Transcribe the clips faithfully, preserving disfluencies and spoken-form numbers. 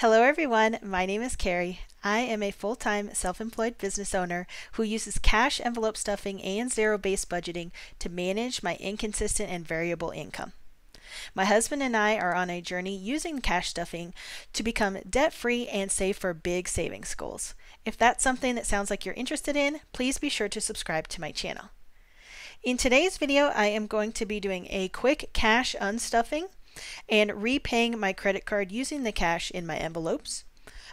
Hello everyone, my name is Carrie. I am a full-time self-employed business owner who uses cash envelope stuffing and zero-based budgeting to manage my inconsistent and variable income. My husband and I are on a journey using cash stuffing to become debt-free and save for big savings goals. If that's something that sounds like you're interested in, please be sure to subscribe to my channel. In today's video, I am going to be doing a quick cash unstuffing and repaying my credit card using the cash in my envelopes,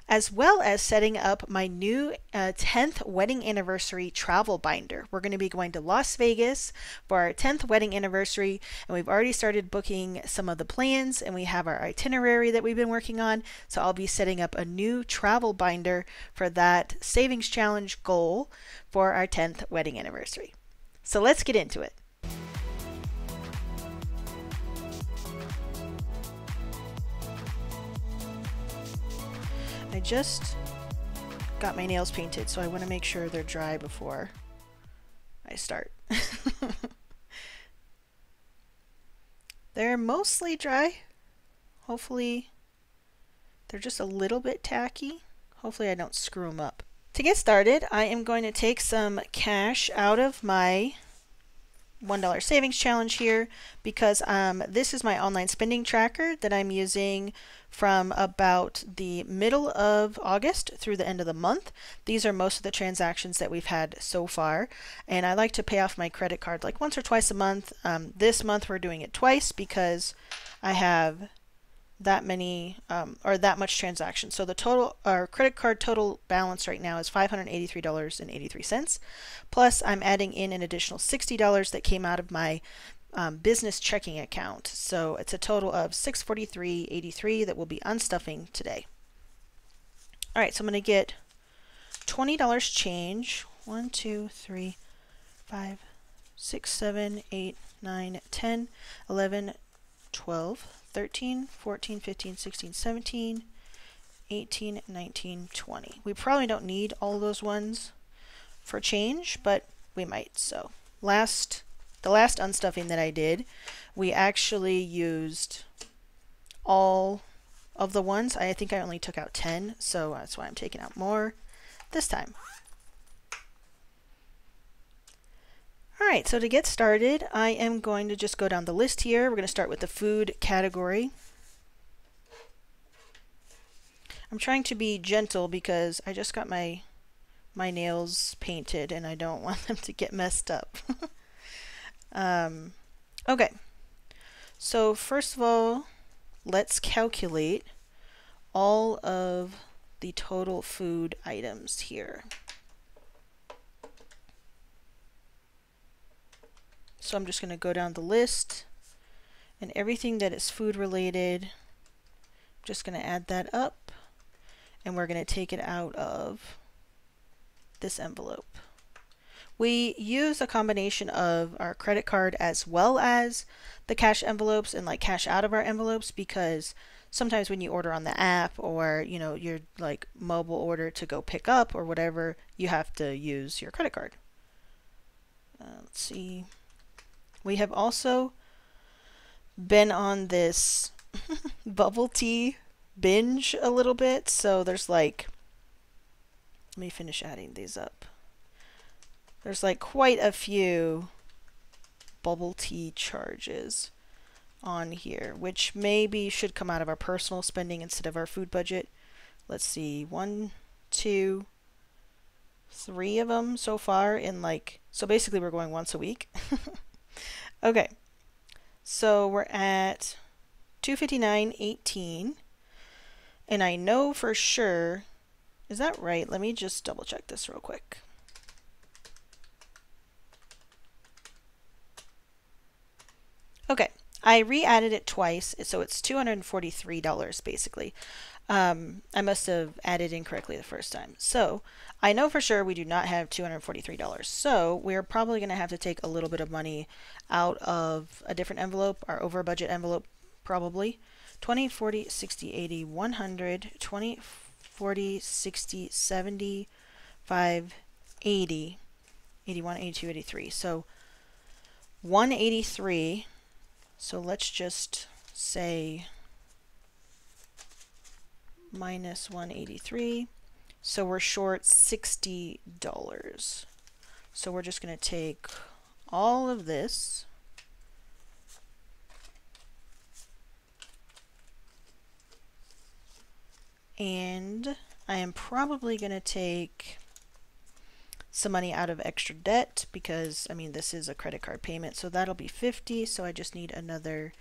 as well as setting up my new uh, tenth wedding anniversary travel binder. We're going to be going to Las Vegas for our tenth wedding anniversary, and we've already started booking some of the plans, and we have our itinerary that we've been working on. So I'll be setting up a new travel binder for that savings challenge goal for our tenth wedding anniversary. So let's get into it. I just got my nails painted, so I want to make sure they're dry before I start. They're mostly dry. Hopefully, they're just a little bit tacky. Hopefully I don't screw them up. To get started, I am going to take some cash out of my one dollar savings challenge here, because um, this is my online spending tracker that I'm using from about the middle of August through the end of the month. These are most of the transactions that we've had so far, and I like to pay off my credit card like once or twice a month. Um, this month we're doing it twice because I have that many um, or that much transactions. So the total, our credit card total balance right now is five hundred eighty-three dollars and eighty-three cents. Plus I'm adding in an additional sixty dollars that came out of my Um, business checking account. So it's a total of six hundred forty-three dollars and eighty-three cents that we'll be unstuffing today. All right, so I'm going to get twenty dollars change. one, two, three, five, six, seven, eight, nine, ten, eleven, twelve, thirteen, fourteen, fifteen, sixteen, seventeen, eighteen, nineteen, twenty. We probably don't need all those ones for change, but we might. So last The last unstuffing that I did, we actually used all of the ones. I think I only took out ten, so that's why I'm taking out more this time. All right, so to get started, I am going to just go down the list here. We're going to start with the food category. I'm trying to be gentle because I just got my, my nails painted and I don't want them to get messed up. Um, okay, so first of all, let's calculate all of the total food items here. So I'm just going to go down the list, and everything that is food related, I'm just going to add that up, and we're going to take it out of this envelope. We use a combination of our credit card as well as the cash envelopes and like cash out of our envelopes, because sometimes when you order on the app or, you know, your like mobile order to go pick up or whatever, you have to use your credit card. Uh, let's see. We have also been on this bubble tea binge a little bit. So there's like, let me finish adding these up. There's like quite a few bubble tea charges on here, which maybe should come out of our personal spending instead of our food budget. Let's see, one, two, three of them so far in like, so basically we're going once a week. Okay, so we're at two fifty-nine eighteen, and I know for sure, is that right? Let me just double check this real quick. Okay, I re-added it twice, so it's two hundred forty-three dollars basically. Um, I must have added incorrectly the first time. So I know for sure we do not have two hundred forty-three dollars. So we're probably going to have to take a little bit of money out of a different envelope, our over budget envelope probably. twenty, forty, sixty, eighty, one hundred, twenty, forty, sixty, seventy, five, eighty, eighty-one, eighty-two, eighty-three. So one eighty-three. So let's just say minus one eighty-three. So we're short sixty dollars. So we're just going to take all of this. And I am probably going to take some money out of extra debt because, I mean, this is a credit card payment. So that'll be fifty. So I just need another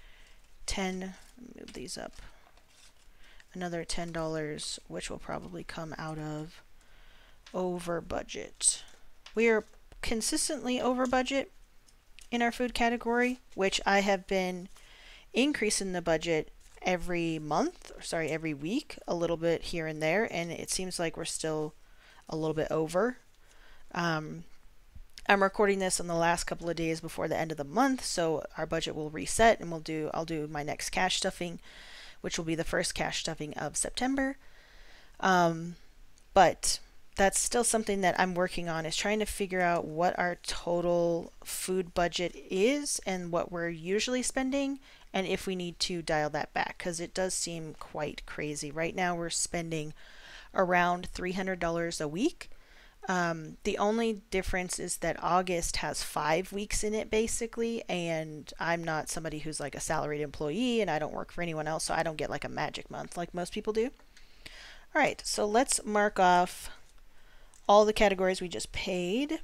ten. Move these up. Another ten dollars, which will probably come out of over budget. We are consistently over budget in our food category, which I have been increasing the budget every month, or sorry, every week, a little bit here and there, and it seems like we're still a little bit over. Um, I'm recording this on the last couple of days before the end of the month, so our budget will reset, and we'll do. I'll do my next cash stuffing, which will be the first cash stuffing of September. Um, but that's still something that I'm working on, is trying to figure out what our total food budget is and what we're usually spending, and if we need to dial that back, because it does seem quite crazy. Right now we're spending around three hundred dollars a week. Um, the only difference is that August has five weeks in it, basically, and I'm not somebody who's like a salaried employee, and I don't work for anyone else, so I don't get like a magic month like most people do. All right, so let's mark off all the categories we just paid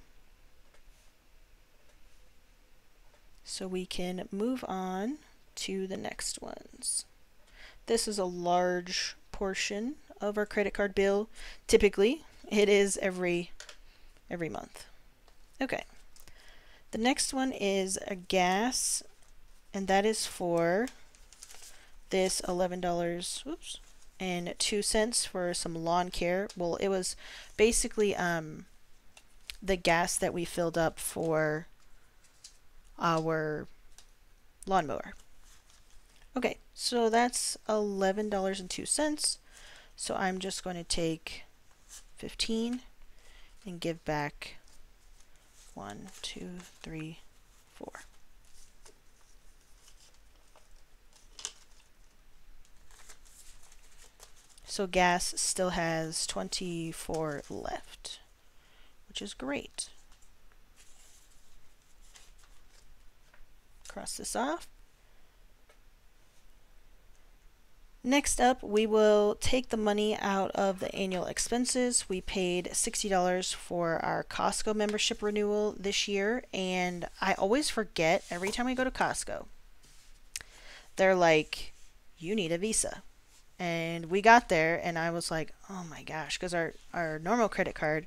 so we can move on to the next ones. This is a large portion of our credit card bill. Typically, it is every every month. Okay. The next one is a gas, and that is for this eleven dollars, oops, and two cents for some lawn care. Well, it was basically um the gas that we filled up for our lawnmower. Okay, so that's eleven dollars and two cents. So I'm just going to take fifteen and give back one, two, three, four. So gas still has twenty-four left, which is great. Cross this off. Next up, we will take the money out of the annual expenses. We paid sixty dollars for our Costco membership renewal this year, and I always forget every time we go to Costco. They're like, you need a Visa. And we got there, and I was like, oh my gosh, because our, our normal credit card,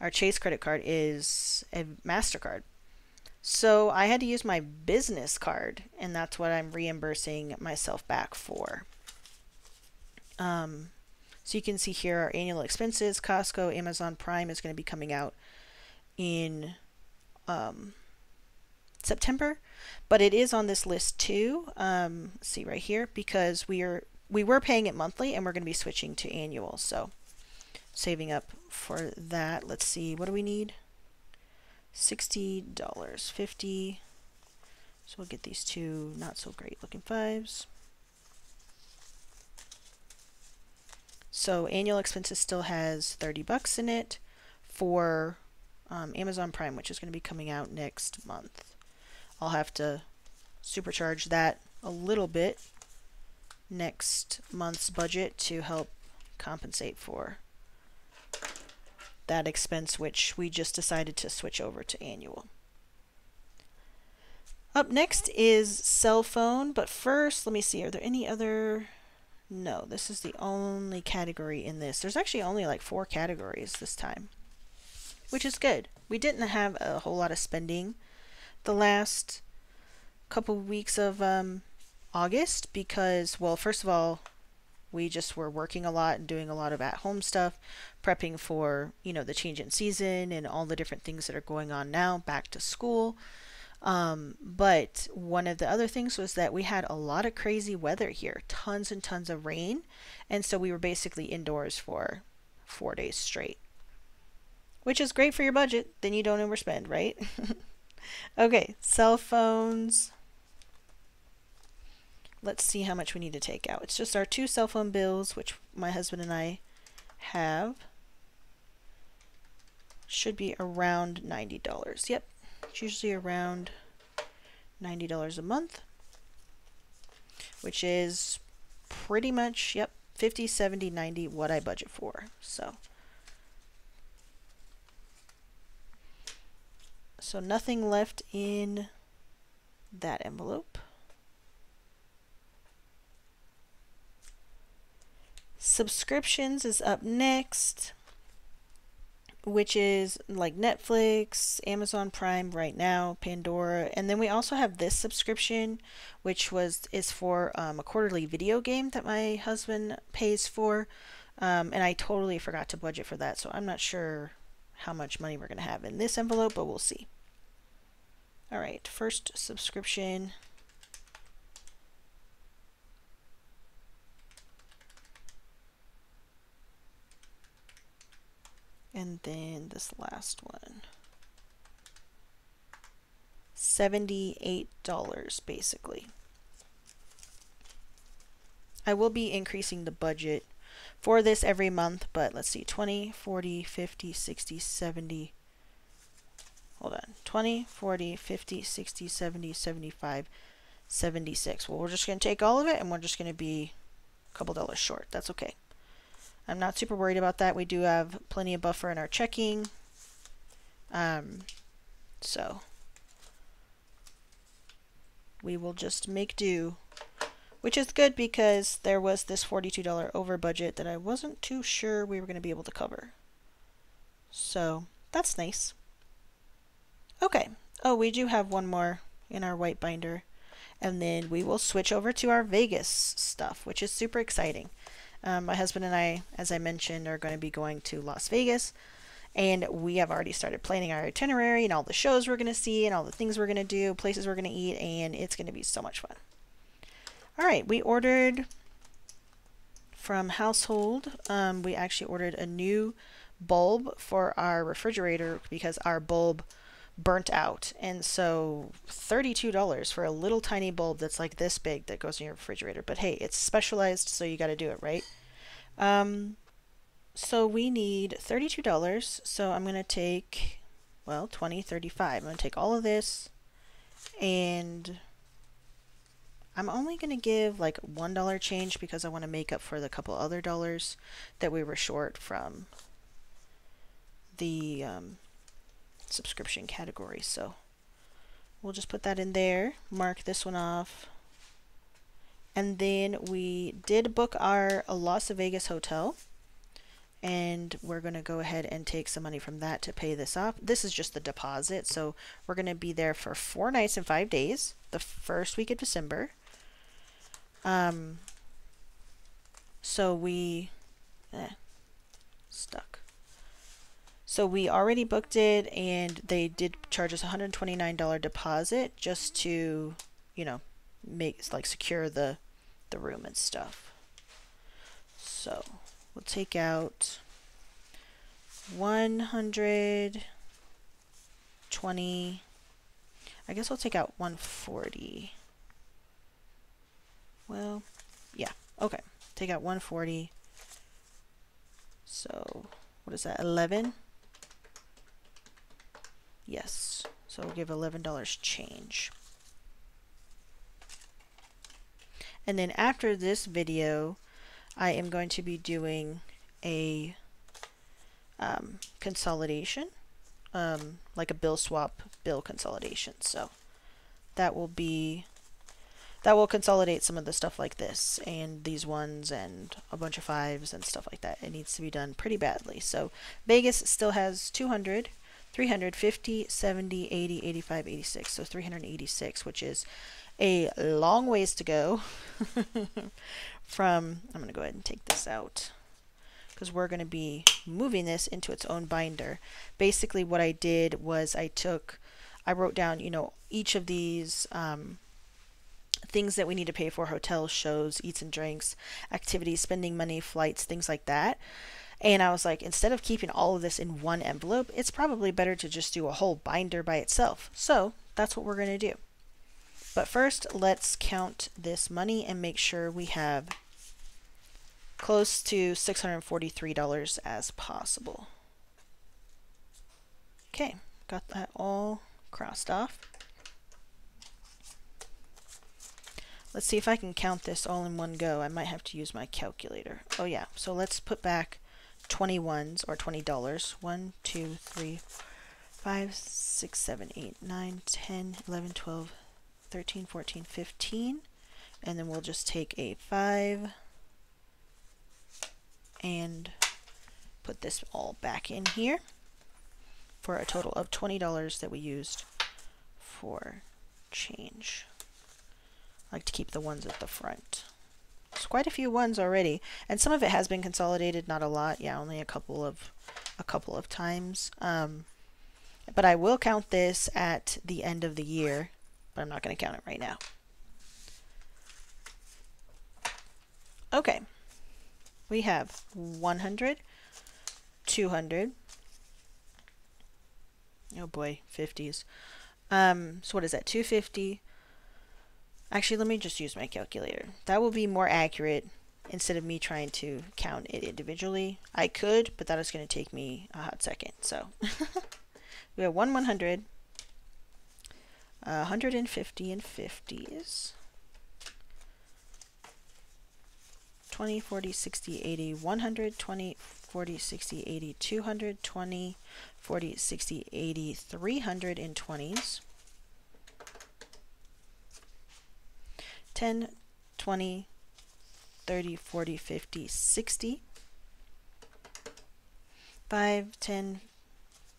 our Chase credit card, is a MasterCard. So I had to use my business card, and that's what I'm reimbursing myself back for. Um, so you can see here our annual expenses, Costco, Amazon Prime is going to be coming out in um, September, but it is on this list too. Um, see right here, because we are we were paying it monthly, and we're going to be switching to annual. So saving up for that. Let's see, what do we need? sixty dollars, fifty. So we'll get these two not so great looking fives. So annual expenses still has thirty bucks in it for um, Amazon Prime, which is going to be coming out next month. I'll have to supercharge that a little bit next month's budget to help compensate for that expense, which we just decided to switch over to annual. Up next is cell phone, but first let me see, are there any other? No, this is the only category in this. There's actually only like four categories this time, which is good. We didn't have a whole lot of spending the last couple weeks of um, August because, well, first of all, we just were working a lot and doing a lot of at-home stuff, prepping for, you know, the change in season and all the different things that are going on now, back to school. Um, but one of the other things was that we had a lot of crazy weather here, tons and tons of rain. And so we were basically indoors for four days straight, which is great for your budget. Then you don't overspend, right? Okay, cell phones. let's see how much we need to take out. It's just our two cell phone bills, which my husband and I have. Should be around ninety dollars. Yep, it's usually around ninety dollars a month, which is pretty much, yep, fifty, seventy, ninety, what I budget for. So, so nothing left in that envelope. Subscriptions is up next, which is like Netflix, Amazon Prime right now, Pandora, and then we also have this subscription, which was is for um, a quarterly video game that my husband pays for, um, and I totally forgot to budget for that, so I'm not sure how much money we're going to have in this envelope, but we'll see. All right, first subscription. And then this last one, seventy-eight dollars basically. I will be increasing the budget for this every month, but let's see, twenty, forty, fifty, sixty, seventy. Hold on, twenty, forty, fifty, sixty, seventy, seventy-five, seventy-six. Well, we're just going to take all of it and we're just going to be a couple dollars short. That's okay. I'm not super worried about that. We do have plenty of buffer in our checking. Um, so we will just make do, which is good because there was this forty-two dollar over budget that I wasn't too sure we were going to be able to cover. So that's nice. Okay. Oh, we do have one more in our white binder, and then we will switch over to our Vegas stuff, which is super exciting. Um, my husband and I, as I mentioned, are going to be going to Las Vegas, and we have already started planning our itinerary and all the shows we're going to see and all the things we're going to do, places we're going to eat, and it's going to be so much fun. All right, we ordered from Household. Um, we actually ordered a new bulb for our refrigerator because our bulb burnt out, and so thirty-two dollars for a little tiny bulb that's like this big that goes in your refrigerator, but hey, it's specialized, so you got to do it right. Um, so we need thirty-two dollars, so I'm going to take, well, twenty, thirty-five. I'm going to take all of this, and I'm only going to give like one dollar change because I want to make up for the couple other dollars that we were short from the um, subscription category. So we'll just put that in there, mark this one off, and then we did book our a Las Vegas hotel, and we're going to go ahead and take some money from that to pay this off. This is just the deposit, so we're going to be there for four nights and five days the first week of December. Um, so we eh, stuck So we already booked it, and they did charge us a one hundred twenty-nine dollar deposit just to, you know, make like secure the the room and stuff. So we'll take out one hundred twenty. I guess we'll take out one forty. Well, yeah, okay. Take out one forty. So what is that? eleven. Yes, so we'll give eleven dollars change. And then after this video, I am going to be doing a um, consolidation, um, like a bill swap, bill consolidation. So that will be, that will consolidate some of the stuff like this and these ones and a bunch of fives and stuff like that. It needs to be done pretty badly. So Vegas still has two hundred. three hundred fifty, seventy, eighty, eighty-five, eighty-six. So three hundred eighty-six, which is a long ways to go from, I'm going to go ahead and take this out because we're going to be moving this into its own binder. Basically what I did was I took, I wrote down, you know, each of these um, things that we need to pay for: hotels, shows, eats and drinks, activities, spending money, flights, things like that. And I was like, instead of keeping all of this in one envelope, it's probably better to just do a whole binder by itself. So that's what we're going to do. But first, let's count this money and make sure we have close to six hundred forty-three dollars as possible. Okay, got that all crossed off. Let's see if I can count this all in one go. I might have to use my calculator. Oh yeah, so let's put back twenty-ones or twenty dollars. one, two, three, five, six, seven, eight, nine, ten, eleven, twelve, thirteen, fourteen, fifteen. And then we'll just take a five and put this all back in here for a total of twenty dollars that we used for change. I like to keep the ones at the front. There's quite a few ones already, and some of it has been consolidated, not a lot. Yeah, only a couple of a couple of times. Um, but I will count this at the end of the year, but I'm not going to count it right now. Okay, we have one hundred, two hundred, oh boy, fifties. Um, so what is that, two fifty? Actually, let me just use my calculator. That will be more accurate instead of me trying to count it individually. I could, but that is going to take me a hot second. So we have one one hundred, uh, one hundred fifty and fifties, twenty, forty, sixty, eighty, one hundred, twenty, forty, sixty, eighty, two hundred, twenty, forty, sixty, eighty, three hundred in twenties, ten, twenty, thirty, forty, fifty, sixty, five, ten,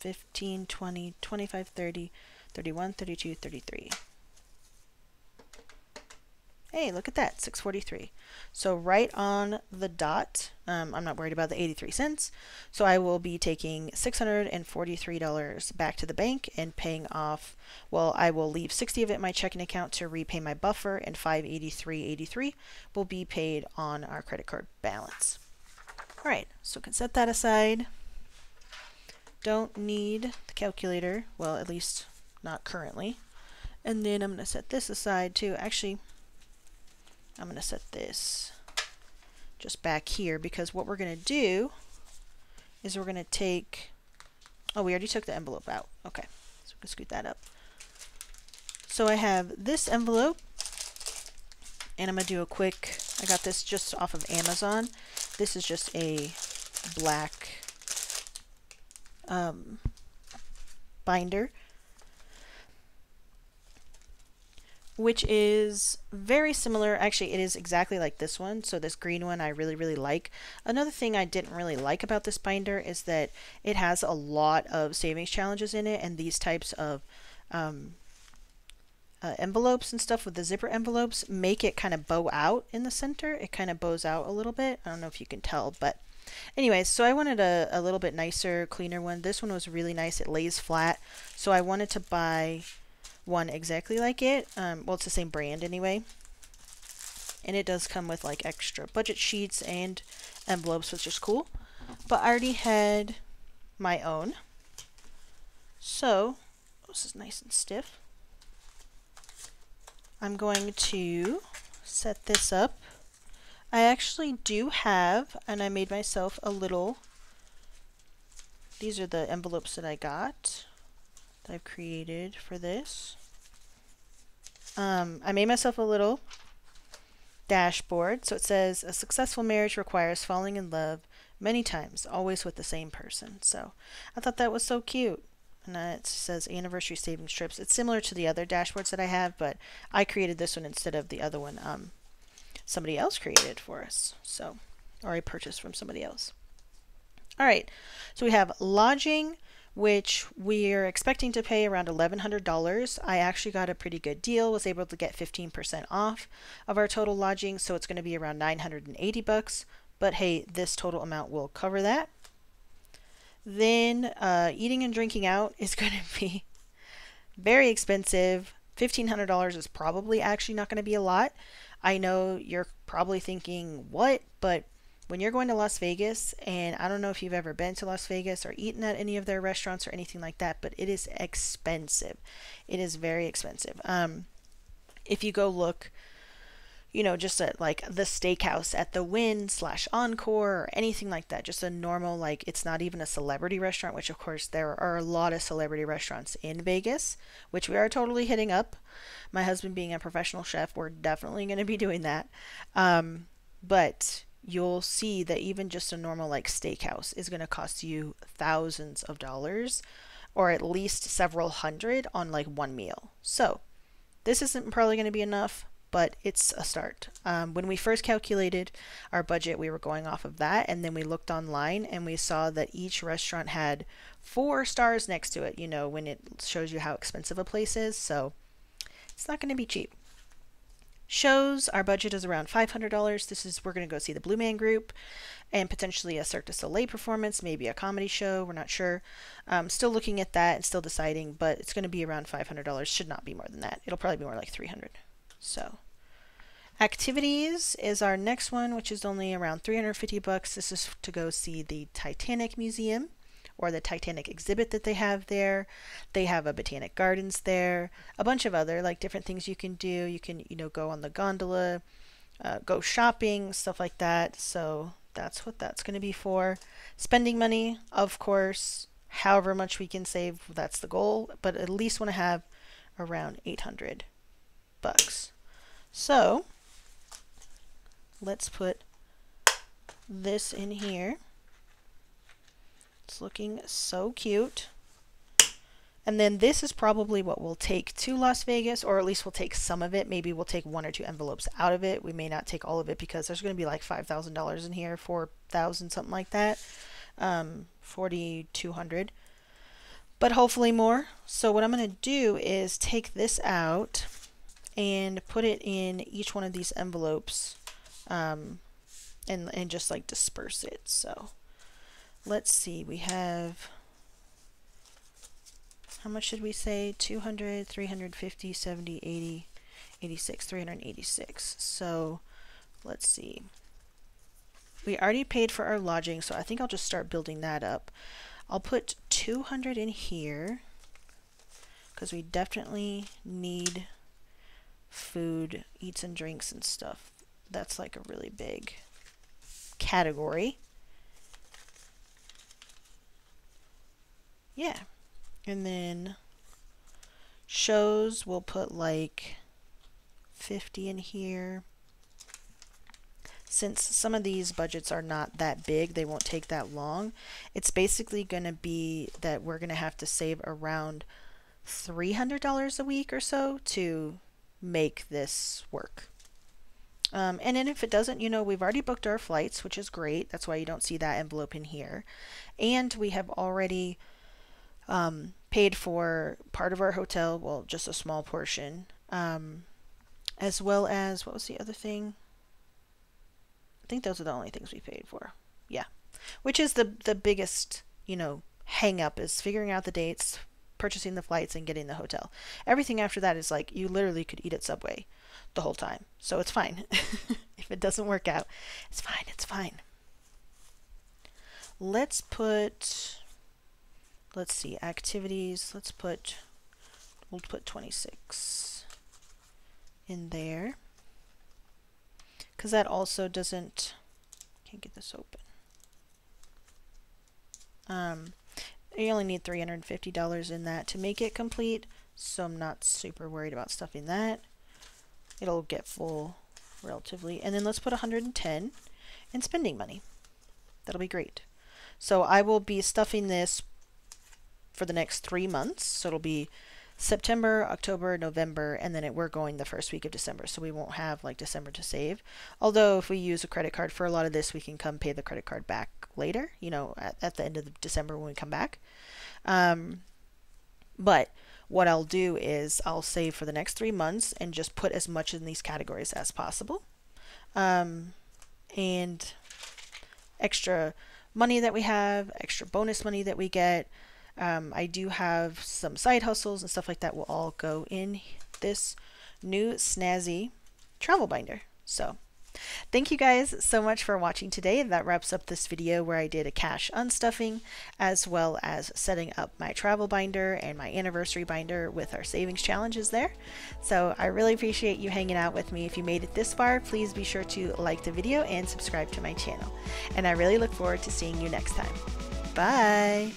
fifteen, twenty, twenty-five, thirty, thirty-one, thirty-two, thirty-three. Hey, look at that, six forty-three. So right on the dot. um, I'm not worried about the eighty-three cents, so I will be taking six hundred forty-three dollars back to the bank and paying off, well, I will leave sixty of it in my checking account to repay my buffer, and five eighty-three eighty-three will be paid on our credit card balance. All right, so we can set that aside. Don't need the calculator, well, at least not currently. And then I'm gonna set this aside too. Actually, I'm going to set this just back here, because what we're going to do is we're going to take, oh, we already took the envelope out. Okay, so we're going to scoot that up. So I have this envelope, and I'm going to do a quick, I got this just off of Amazon. This is just a black um, binder, which is very similar. Actually, it is exactly like this one. So this green one I really, really like. Another thing I didn't really like about this binder is that it has a lot of savings challenges in it, and these types of um, uh, envelopes and stuff with the zipper envelopes make it kind of bow out in the center. It kind of bows out a little bit. I don't know if you can tell, but anyways, so I wanted a, a little bit nicer, cleaner one. This one was really nice. It lays flat. So I wanted to buy one exactly like it. Um, well, it's the same brand anyway, and it does come with like extra budget sheets and envelopes, which is cool, but I already had my own. So this is nice and stiff. I'm going to set this up. I actually do have, and I made myself a little, these are the envelopes that I got, I've created for this. Um, I made myself a little dashboard. So it says, a successful marriage requires falling in love many times, always with the same person. So I thought that was so cute. And uh, it says anniversary savings trips. It's similar to the other dashboards that I have, but I created this one instead of the other one um, somebody else created for us. So, or I purchased from somebody else. All right, so we have lodging, which we're expecting to pay around eleven hundred dollars. I actually got a pretty good deal, was able to get fifteen percent off of our total lodging, so it's going to be around nine hundred eighty bucks. But hey, this total amount will cover that. Then uh, eating and drinking out is going to be very expensive. fifteen hundred dollars is probably actually not going to be a lot. I know you're probably thinking, what? But when you're going to Las Vegas, and I don't know if you've ever been to Las Vegas or eaten at any of their restaurants or anything like that, but it is expensive. It is very expensive. Um, if you go look, you know, just at like the steakhouse at the Wynn slash Encore or anything like that, just a normal, like, it's not even a celebrity restaurant, which of course there are a lot of celebrity restaurants in Vegas, which we are totally hitting up. My husband being a professional chef, we're definitely going to be doing that. Um, but you'll see that even just a normal like steakhouse is going to cost you thousands of dollars, or at least several hundred on like one meal. So this isn't probably going to be enough, but it's a start. Um, when we first calculated our budget, we were going off of that, and then we looked online and we saw that each restaurant had four stars next to it, you know, when it shows you how expensive a place is, so it's not going to be cheap. Shows, our budget is around five hundred dollars. This is, we're going to go see the Blue Man Group and potentially a Cirque du Soleil performance, maybe a comedy show, we're not sure. Um, still looking at that and still deciding, but it's going to be around five hundred dollars, should not be more than that. It'll probably be more like three hundred dollars. So activities is our next one, which is only around three hundred fifty bucks. This is to go see the Titanic Museum, or the Titanic exhibit that they have there. They have a botanic gardens there, a bunch of other like different things you can do. You can, you know, go on the gondola, uh, go shopping, stuff like that. So that's what that's going to be for. Spending money, of course, however much we can save, that's the goal, but at least want to have around eight hundred bucks. So let's put this in here. It's looking so cute. And then this is probably what we'll take to Las Vegas, or at least we'll take some of it. Maybe we'll take one or two envelopes out of it. We may not take all of it because there's going to be like five thousand dollars in here, four thousand, something like that, um, forty-two hundred, but hopefully more. So what I'm going to do is take this out and put it in each one of these envelopes, um, and, and just like disperse it. So let's see, we have, how much should we say? two hundred, three hundred fifty, seventy, eighty, eighty-six, three hundred eighty-six. So let's see, we already paid for our lodging, so I think I'll just start building that up. I'll put two hundred in here because we definitely need food, eats and drinks and stuff. That's like a really big category. Yeah. And then shows, we'll put like fifty in here. Since some of these budgets are not that big, they won't take that long. It's basically going to be that we're going to have to save around three hundred dollars a week or so to make this work. Um, and then if it doesn't, you know, we've already booked our flights, which is great. That's why you don't see that envelope in here. And we have already um, paid for part of our hotel, well, just a small portion, um, as well as, what was the other thing? I think those are the only things we paid for. Yeah. Which is the, the biggest, you know, hang up is figuring out the dates, purchasing the flights, and getting the hotel. Everything after that is like, you literally could eat at Subway the whole time. So it's fine. If it doesn't work out, it's fine. It's fine. Let's put, let's see, activities. Let's put, we'll put twenty-six in there. Cause that also doesn't, can't get this open. Um, You only need three hundred fifty dollars in that to make it complete, so I'm not super worried about stuffing that. It'll get full relatively. And then let's put one hundred ten in spending money. That'll be great. So I will be stuffing this for the next three months. So it'll be September, October, November, and then it, we're going the first week of December. So we won't have like December to save. Although if we use a credit card for a lot of this, we can come pay the credit card back later, you know, at, at the end of the December when we come back. Um, but what I'll do is I'll save for the next three months and just put as much in these categories as possible. Um, and extra money that we have, extra bonus money that we get. Um, I do have some side hustles and stuff like that will all go in this new snazzy travel binder. So Thank you guys so much for watching today. That wraps up this video where I did a cash unstuffing as well as setting up my travel binder and my anniversary binder with our savings challenges there. So I really appreciate you hanging out with me. If you made it this far, please be sure to like the video and subscribe to my channel. And I really look forward to seeing you next time. Bye!